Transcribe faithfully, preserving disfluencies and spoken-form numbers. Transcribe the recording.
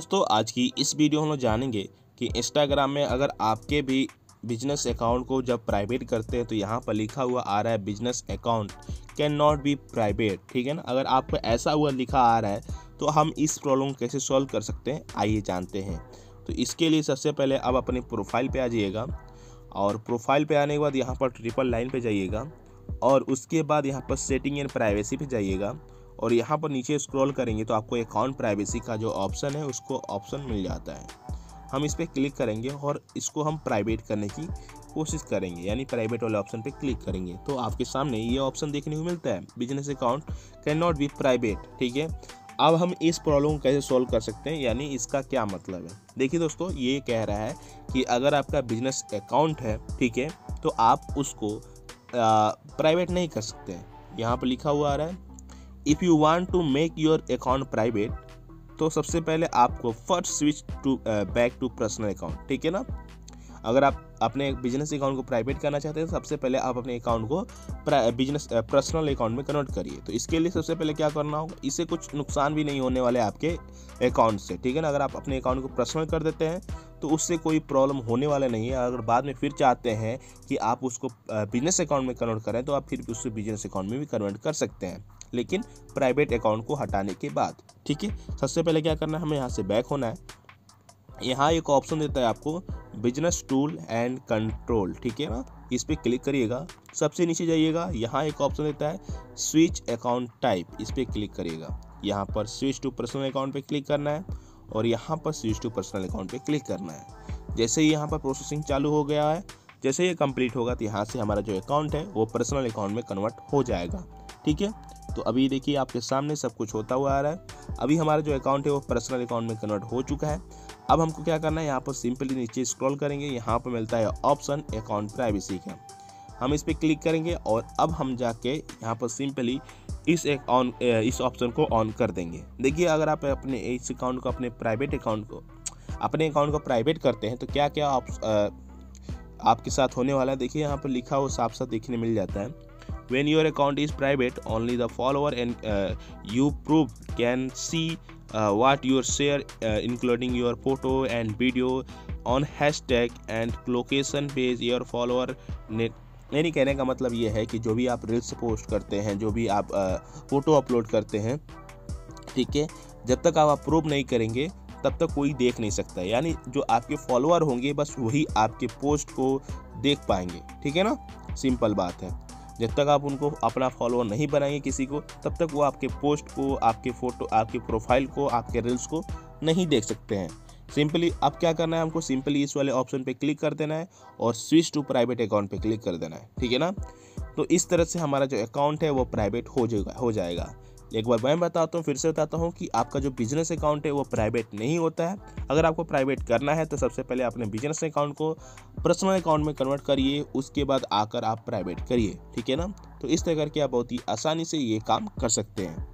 दोस्तों आज की इस वीडियो हम लोग जानेंगे कि इंस्टाग्राम में अगर आपके भी बिजनेस अकाउंट को जब प्राइवेट करते हैं तो यहाँ पर लिखा हुआ आ रहा है business account can not be private, ठीक है ना। अगर आपको ऐसा हुआ लिखा आ रहा है तो हम इस प्रॉब्लम कैसे सॉल्व कर सकते हैं, आइए जानते हैं। तो इसके लिए सबसे पहले आप अपनी प्रोफाइल पे आ जाइएगा और प्रोफाइल पे आने के बाद यहाँ पर ट्रिपल लाइन पे जाइएगा और उसके बाद यहाँ पर सेटिंग एंड प्राइवेसी पे जाइएगा और यहाँ पर नीचे स्क्रॉल करेंगे तो आपको अकाउंट प्राइवेसी का जो ऑप्शन है उसको ऑप्शन मिल जाता है। हम इस पर क्लिक करेंगे और इसको हम प्राइवेट करने की कोशिश करेंगे, यानी प्राइवेट वाले ऑप्शन पे क्लिक करेंगे तो आपके सामने ये ऑप्शन देखने को मिलता है business account can not be private, ठीक है। अब हम इस प्रॉब्लम को कैसे सॉल्व कर सकते हैं, यानी इसका क्या मतलब है। देखिए दोस्तों, ये कह रहा है कि अगर आपका बिजनेस अकाउंट है, ठीक है, तो आप उसको प्राइवेट नहीं कर सकते। यहाँ पर लिखा हुआ आ रहा है if you want to make your account private, तो सबसे पहले आपको first switch to back to personal account, ठीक है ना। अगर आप अपने बिजनेस अकाउंट को प्राइवेट करना चाहते हैं तो सबसे पहले आप अपने अकाउंट को बिजनेस पर्सनल अकाउंट में कन्वर्ट करिए। तो इसके लिए सबसे पहले क्या करना होगा, इससे कुछ नुकसान भी नहीं होने वाले आपके अकाउंट से, ठीक है ना। अगर आप अपने अकाउंट को पर्सनल कर देते हैं तो उससे कोई प्रॉब्लम होने वाला नहीं है। अगर बाद में फिर चाहते हैं कि आप उसको बिजनेस अकाउंट में कन्वर्ट करें तो आप फिर उससे बिजनेस अकाउंट में भी कन्वर्ट कर सकते हैं, लेकिन प्राइवेट अकाउंट को हटाने के बाद, ठीक है। सबसे पहले क्या करना है, हमें यहाँ से बैक होना है। यहाँ एक ऑप्शन देता है आपको बिजनेस टूल एंड कंट्रोल, ठीक है ना, इस पर क्लिक करिएगा। सबसे नीचे जाइएगा, यहाँ एक ऑप्शन देता है स्विच अकाउंट टाइप, इस पर क्लिक करिएगा। यहाँ पर स्विच टू पर्सनल अकाउंट पे क्लिक करना है और यहाँ पर स्विच टू पर्सनल अकाउंट पे क्लिक करना है। जैसे ही यहाँ पर प्रोसेसिंग चालू हो गया है, जैसे ये कंप्लीट होगा तो यहाँ से हमारा जो अकाउंट है वो पर्सनल अकाउंट में कन्वर्ट हो जाएगा, ठीक है। तो अभी देखिए आपके सामने सब कुछ होता हुआ आ रहा है। अभी हमारा जो अकाउंट है वो पर्सनल अकाउंट में कन्वर्ट हो चुका है। अब हमको क्या करना है, यहाँ पर सिंपली नीचे स्क्रॉल करेंगे, यहाँ पर मिलता है ऑप्शन अकाउंट प्राइवेसी का, हम इस पर क्लिक करेंगे और अब हम जाके यहाँ पर सिंपली इस एक ऑन इस ऑप्शन को ऑन कर देंगे। देखिए अगर आप अपने इस अकाउंट को अपने प्राइवेट अकाउंट को अपने अकाउंट को प्राइवेट करते हैं तो क्या क्या आप, आ, आपके साथ होने वाला है। देखिए यहाँ पर लिखा हुआ साफ साफ देखने मिल जाता है when your account is private only the follower and you approve can see Uh, what you share uh, including your photo and video on hashtag and location page your follower net। यानी कहने का मतलब ये है कि जो भी आप रील्स पोस्ट करते हैं, जो भी आप फ़ोटो uh, अपलोड करते हैं, ठीक है, जब तक आप अप्रूव नहीं करेंगे तब तक कोई देख नहीं सकता। यानी जो आपके फॉलोअर होंगे बस वही आपके पोस्ट को देख पाएंगे, ठीक है ना, सिंपल बात है। जब तक आप उनको अपना फॉलोअर नहीं बनाएंगे किसी को, तब तक वो आपके पोस्ट को, आपके फ़ोटो, आपके प्रोफाइल को, आपके रील्स को नहीं देख सकते हैं। सिंपली अब क्या करना है, हमको सिंपली इस वाले ऑप्शन पे क्लिक कर देना है और स्विच टू प्राइवेट अकाउंट पे क्लिक कर देना है, ठीक है ना। तो इस तरह से हमारा जो अकाउंट है वो प्राइवेट हो जाएगा हो जाएगा एक बार मैं बताता हूँ, फिर से बताता हूँ कि आपका जो बिजनेस अकाउंट है वो प्राइवेट नहीं होता है। अगर आपको प्राइवेट करना है तो सबसे पहले अपने बिजनेस अकाउंट को पर्सनल अकाउंट में कन्वर्ट करिए, उसके बाद आकर आप प्राइवेट करिए, ठीक है ना। तो इस तरह करके आप बहुत ही आसानी से ये काम कर सकते हैं।